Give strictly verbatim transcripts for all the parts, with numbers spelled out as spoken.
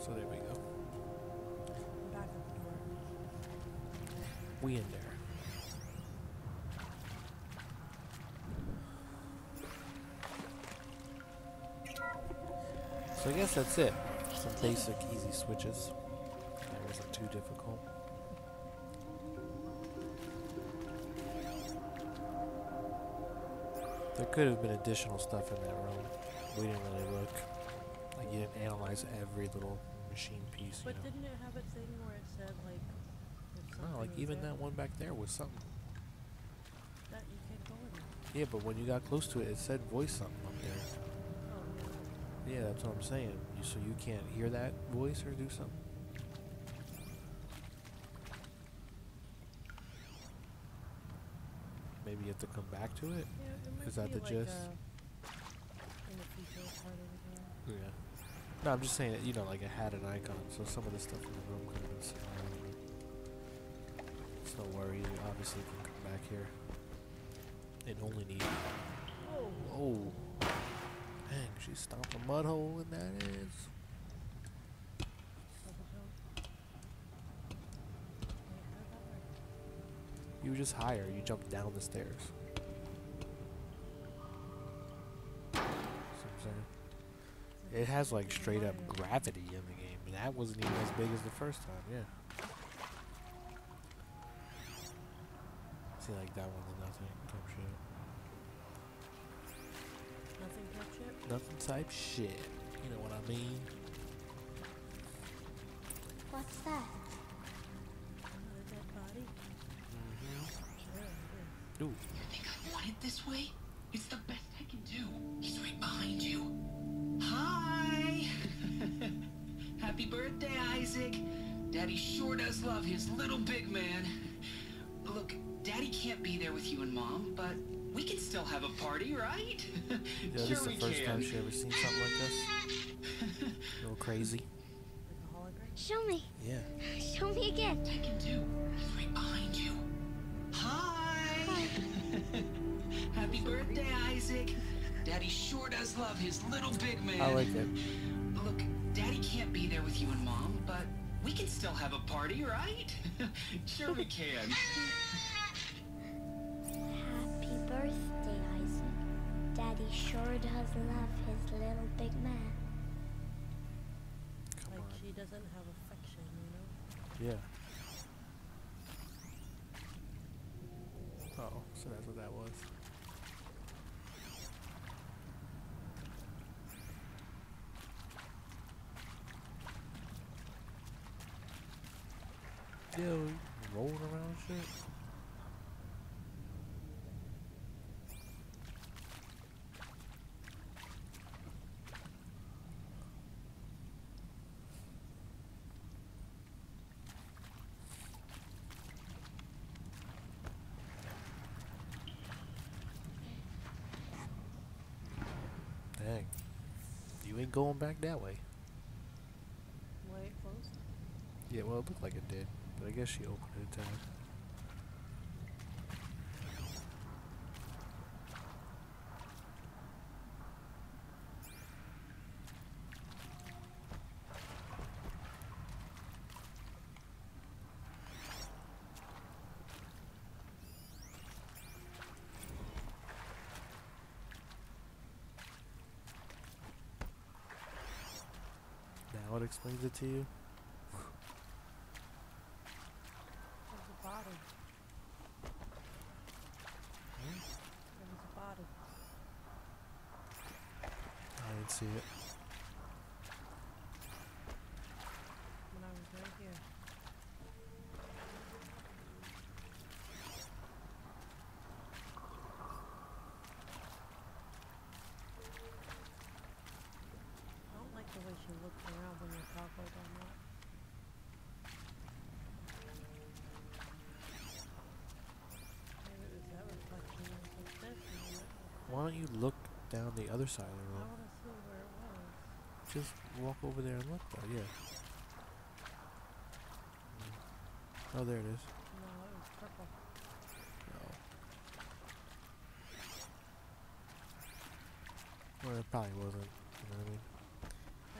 So there we go. I'm back at the door. We in there. So I guess that's it. Some basic, easy switches. That wasn't too difficult. There could have been additional stuff in that room. We didn't really look. Like, you didn't analyze every little machine piece. But you know. Didn't it have a thing where it said, like, no, like, even there? That one back there was something. That you can't go in. Yeah, but when you got close to it, it said voice something up there. Oh. Yeah, that's what I'm saying. You, so you can't hear that voice or do something? Maybe you have to come back to it? Yeah, it is that the like gist? In the future part of the game. Yeah. No, I'm just saying, that, you know, like it had an icon, so some of the stuff in the room could have been seen. It's no worry, you obviously can come back here. It only needs. Oh! Whoa! Dang, she stomped a mud hole, and that is. You were just higher, you jumped down the stairs. It has like straight up gravity in the game, and that wasn't even as big as the first time, yeah. See, like that one did nothing type shit. Nothing type shit? Nothing type shit. You know what I mean? What's that? Another dead body? Mm-hmm. Sure, yeah. Ooh. You think I want it this way? It's the best I can do. He's right behind you. Hi! Happy birthday, Isaac. Daddy sure does love his little big man. Look, Daddy can't be there with you and Mom, but we can still have a party, right? Yeah, sure this is the first can. time she ever seen something like this. A little crazy. Show me. Yeah. Show me again. I can do. He's right behind you. Hi! Hi. Happy birthday, Isaac. Daddy sure does love his little big man. I like that. Look, Daddy can't be there with you and Mom, but we can still have a party, right? Sure we can. Happy birthday, Isaac. Daddy sure does love his little big man. Come like on. She doesn't have affection, you know? Yeah. Oh, so that's what that was. Yeah, rolling around shit. Dang. You ain't going back that way. Way it closed? Yeah, well, it looked like it did. But I guess she opened it down. Now it explains it to you. It. When I was right here. I don't like the way she looks around when you're talking like that. Maybe it was that reflection that was this. Why don't you look down the other side of the room? Just walk over there and look though, yeah. Mm. Oh, there it is. No, it was purple. No. Well, it probably wasn't, you know what I mean?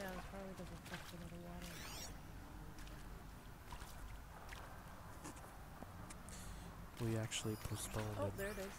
Yeah, it was probably the reflection of the water. we actually postponed it. Oh, there it is.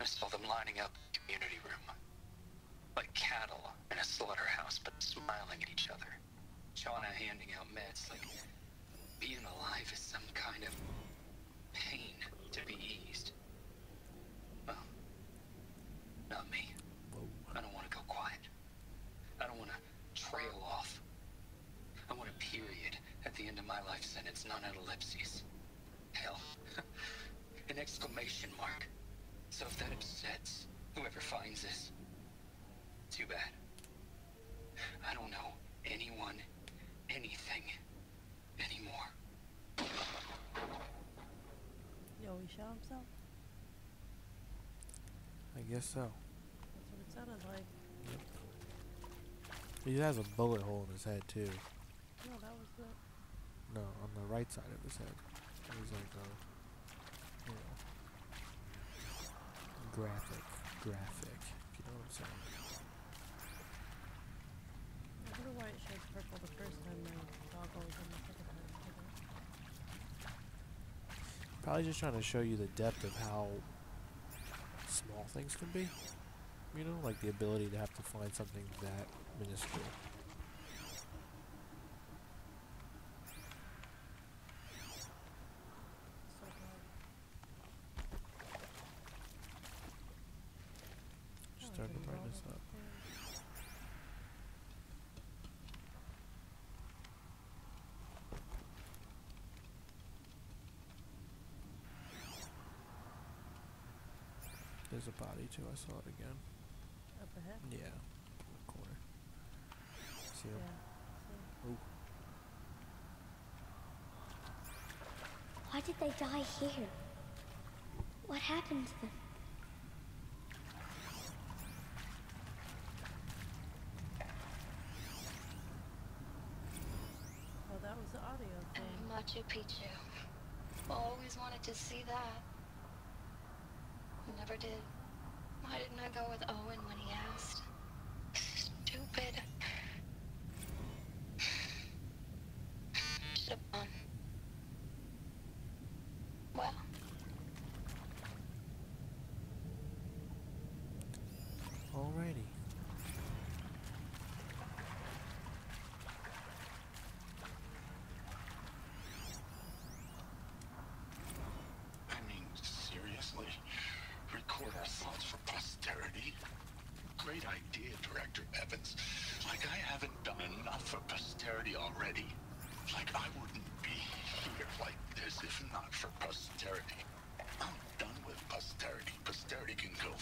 I saw them lining up in the community room. Like cattle in a slaughterhouse, but smiling at each other. Shauna handing out meds like being alive is some kind of pain to be eased. Well, not me. I don't want to go quiet. I don't want to trail off. I want a period at the end of my life sentence, not an ellipsis. Hell, an exclamation mark. So if that upsets whoever finds this, too bad. I don't know anyone, anything, anymore. Yo, he shot himself? I guess so. That's what it sounded like. Yep. He has a bullet hole in his head, too. No, that was the... No, on the right side of his head. It was like a... You know... Graphic. Graphic. You know what I'm saying? I wonder why it shows purple the first time and goggles in the second time. Probably just trying to show you the depth of how small things can be. You know, like the ability to have to find something that minuscule. Just turn the brightness up. There's a body too, I saw it again. Up ahead? Yeah. In the corner. See him? Yeah, see. Why did they die here? What happened to them? Oh, that was the audio thing. And Machu Picchu. Always wanted to see that. Never did. Why didn't I go with Owen when he asked? Stupid. Should have gone. Well. Alrighty. I mean, seriously? Record our thoughts for posterity? Great idea, Director Evans. Like I haven't done enough for posterity already. Like I wouldn't be here like this if not for posterity. I'm done with posterity. Posterity can go.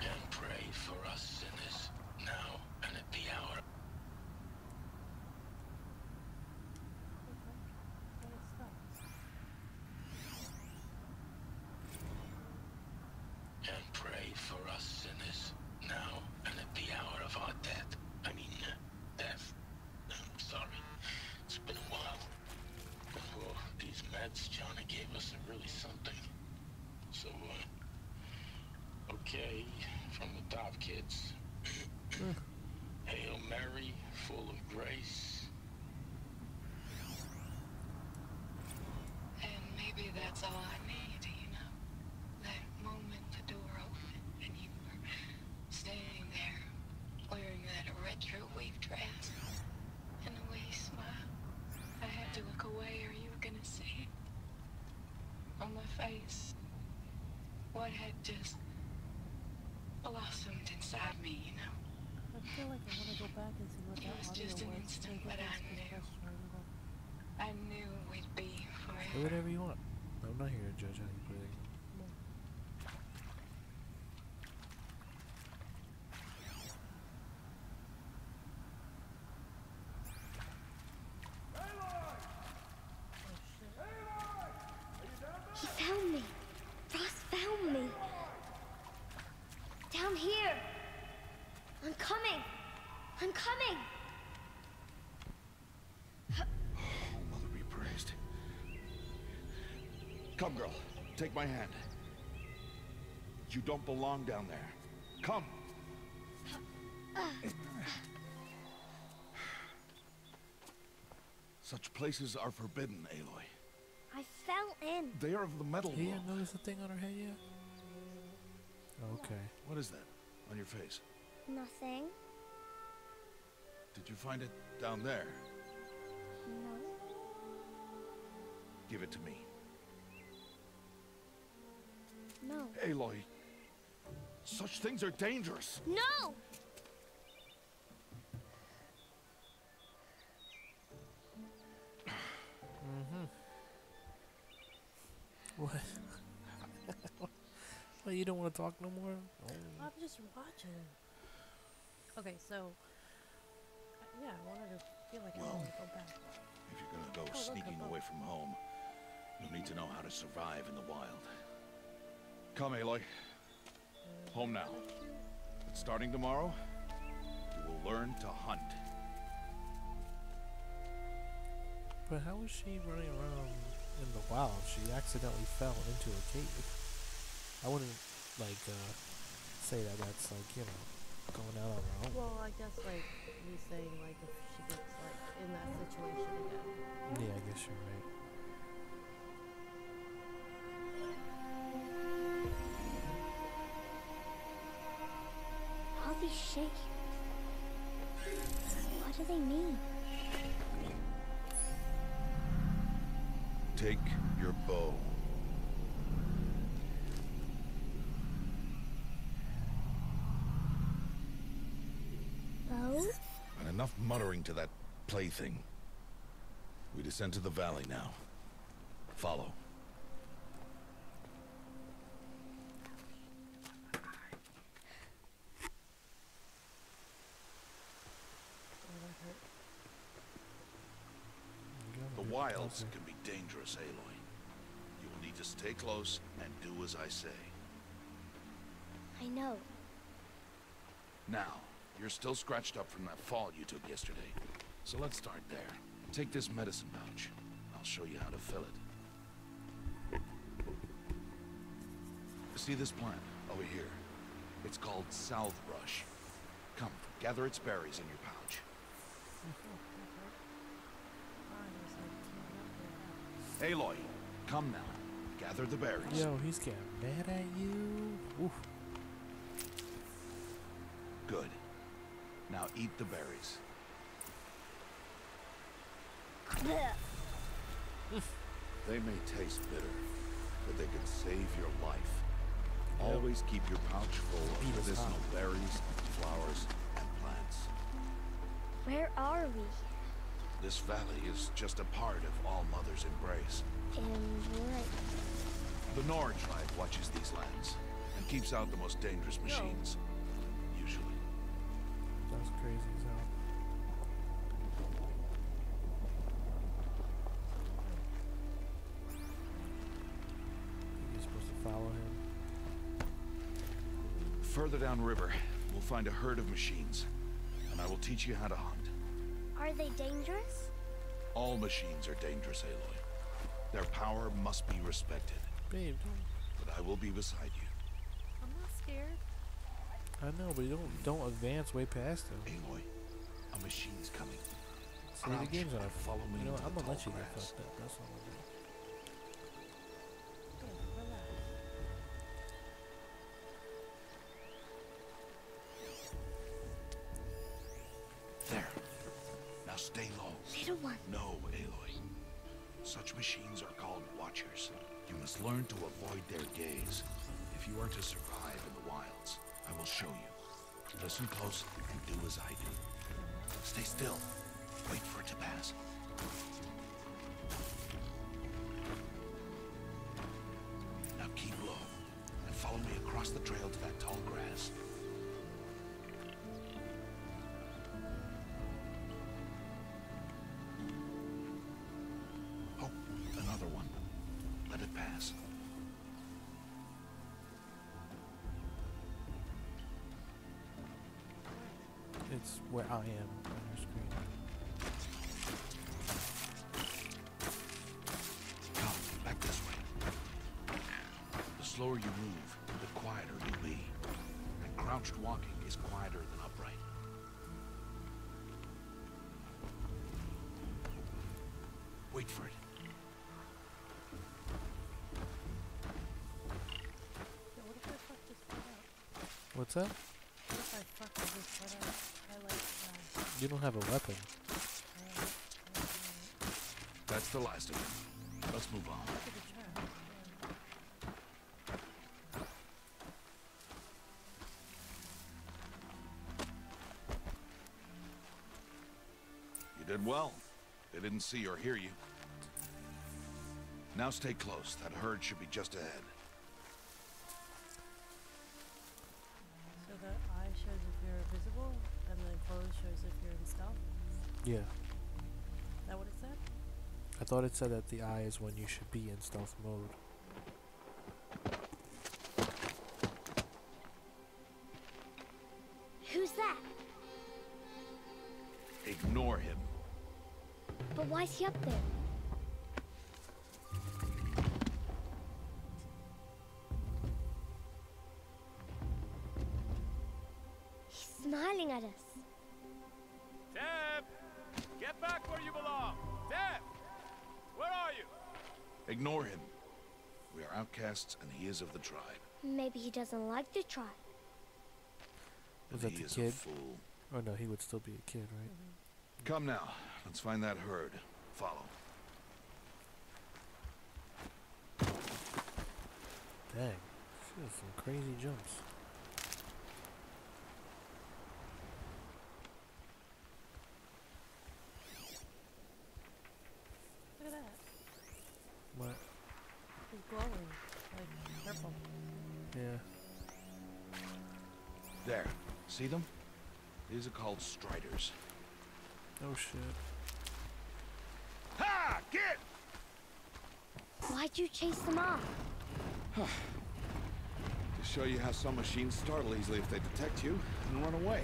And pray for us sinners now and at the hour. Okay, from the top, kids. Hail Mary, full of grace. And maybe that's all I need, you know? That moment the door opened and you were standing there, wearing that retro weave dress. And the way you smiled. I had to look away or you were gonna see it. On my face, what had just blossomed inside me, you know. I feel like I want to go back and see what that was. It was just an instant, but I knew. I knew we'd be forever. Do whatever you want. I'm not here to judge anybody. No. He found me. Ross found me. Down here! I'm coming! I'm coming! Oh, Mother be praised. Come, girl. Take my hand. You don't belong down there. Come! Uh, uh, Such places are forbidden, Aloy. I fell in. They are of the metal world. You didn't notice the thing on her head yet? Okay. No. What is that on your face? Nothing. Did you find it down there? No. Give it to me. No. Aloy, such things are dangerous. No! What? Well, you don't want to talk no more? Oh. I'm just watching. Okay, so... Yeah, I wanted to feel like well, I wanted to go back. If you're going to go oh, sneaking look, away from home, you'll need to know how to survive in the wild. Come, Aloy. Mm. Home now. But starting tomorrow, you will learn to hunt. But how is she running around in the wild? She accidentally fell into a cave. I wouldn't like uh, say that that's like, you know, going out on her own. Well, I guess like he's saying like if she gets like in that situation again. Yeah, I guess you're right. All these shakes. What do they mean? Take your bow. Bow? And enough muttering to that plaything. We descend to the valley now. Follow. Wilds can be dangerous, Aloy. You will need to stay close and do as I say. I know. Now, you're still scratched up from that fall you took yesterday. So let's start there. Take this medicine pouch. I'll show you how to fill it. See this plant over here? It's called salvrush. Come, gather its berries in your pouch. Aloy, come now. Gather the berries. Yo, he's getting mad at you. Oof. Good. Now eat the berries. They may taste bitter, but they can save your life. Yep. Always keep your pouch full of medicinal berries, flowers, and plants. Where are we? This valley is just a part of All Mother's embrace. And what? The Nora tribe watches these lands and keeps out the most dangerous machines, no. usually. That's crazy as hell. You're supposed to follow him. Further downriver, we'll find a herd of machines, and I will teach you how to hunt. Are they dangerous? All machines are dangerous, Aloy. Their power must be respected. Babe, don't. But I will be beside you. I'm not scared. I know, but don't don't advance way past them. Aloy, a machine's coming. So the game's gonna follow me. You know, I'm gonna let you get fucked up. That's all I'm gonna do. Stay low. Little one. No, Aloy. Such machines are called Watchers. You must learn to avoid their gaze. If you are to survive in the wilds, I will show you. Listen close and do as I do. Stay still. Wait for it to pass. Now keep low and follow me across the trail to that tall grass. It's where I am on your screen. Come, back this way. The slower you move, the quieter you'll be. And crouched walking is quieter than upright. Wait for it. Yeah, what if I fuck this part up? What's that? What if I fuck this part up? I like that. You don't have a weapon. That's the last of it. Let's move on. You did well. They didn't see or hear you. Now stay close. That herd should be just ahead. So the eye shows if you're visible, and the clothes shows if you're in stealth? Yeah. Is that what it said? I thought it said that the eye is when you should be in stealth mode. Who's that? Ignore him. But why is he up there? He's smiling at us. Zeb! Get back where you belong! Zeb! Where are you? Ignore him. We are outcasts, and he is of the tribe. Maybe he doesn't like the tribe. Was that the kid? Oh no, he would still be a kid, right? Mm-hmm. Come now, let's find that herd. Follow. Dang, she has some crazy jumps. See them? These are called Striders. Oh shit. Ha! Get! Why'd you chase them off? To show you how some machines startle easily if they detect you and run away.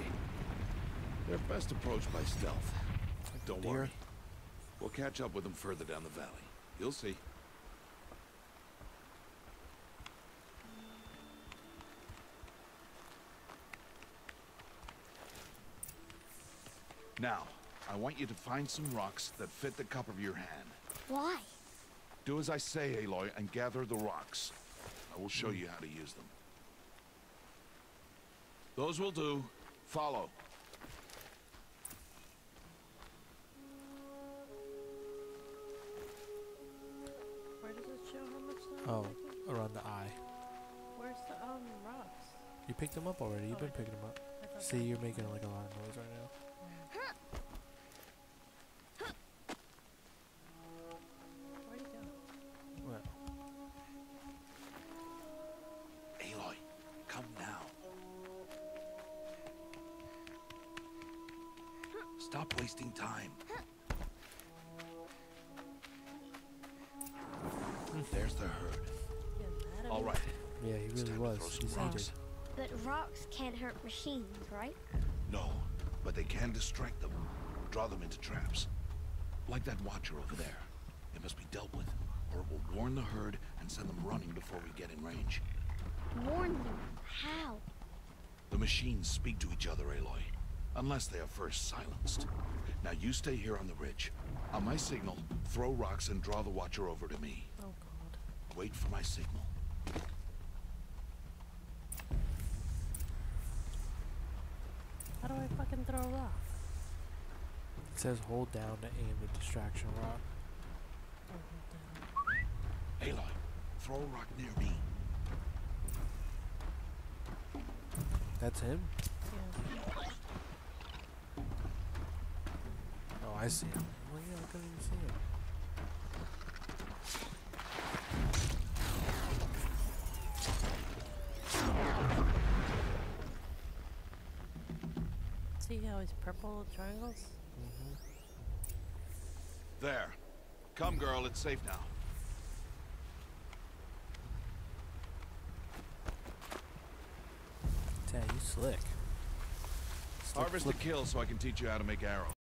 They're best approached by stealth. Don't Dear. worry. We'll catch up with them further down the valley. You'll see. Now, I want you to find some rocks that fit the cup of your hand. Why? Do as I say, Aloy, and gather the rocks. I will show you how to use them. Those will do. Follow. Where does it show how much time? Oh, around the eye. Where's the um, rocks? You picked them up already. You've oh, been picking them up. See, you're making like a lot of noise right now. Stop wasting time. There's the herd. All right. Yeah, he really was. He's rocks. But rocks can't hurt machines, right? No, but they can distract them, draw them into traps. Like that Watcher over there. It must be dealt with, or it will warn the herd and send them running before we get in range. Warn them? How? The machines speak to each other, Aloy. Unless they are first silenced. Now you stay here on the ridge. On my signal, throw rocks and draw the Watcher over to me. Oh god. Wait for my signal. How do I fucking throw a rock? It says hold down to aim the distraction rock. Aloy, throw a rock near me. That's him? Yeah. I see him. Well, yeah, I couldn't even see him. See how he's purple triangles? Mm-hmm. There. Come, girl. It's safe now. Dang, you slick. Harvest the kill so I can teach you how to make arrows.